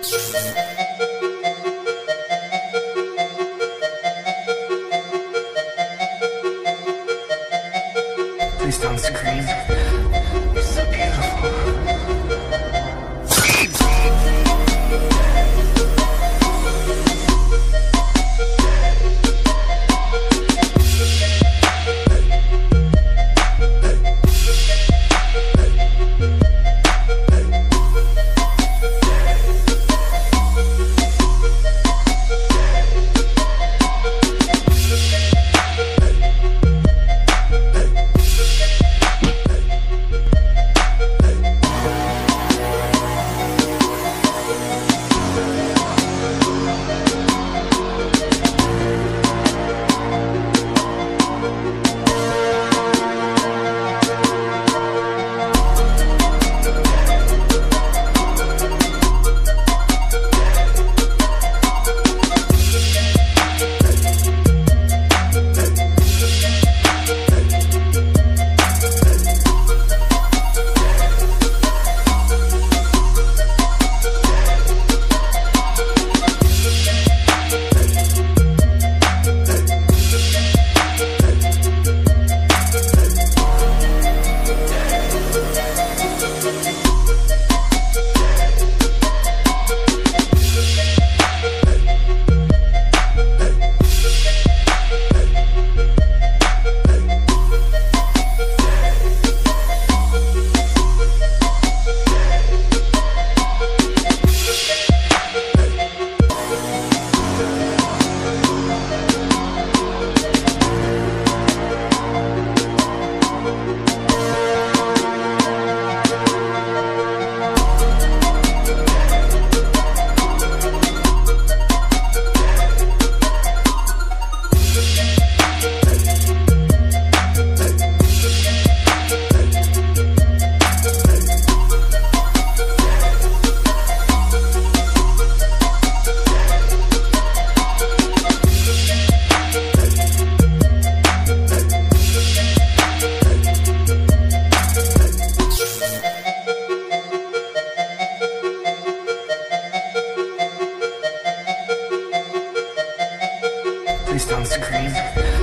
Please don't scream. You're so please don't scream.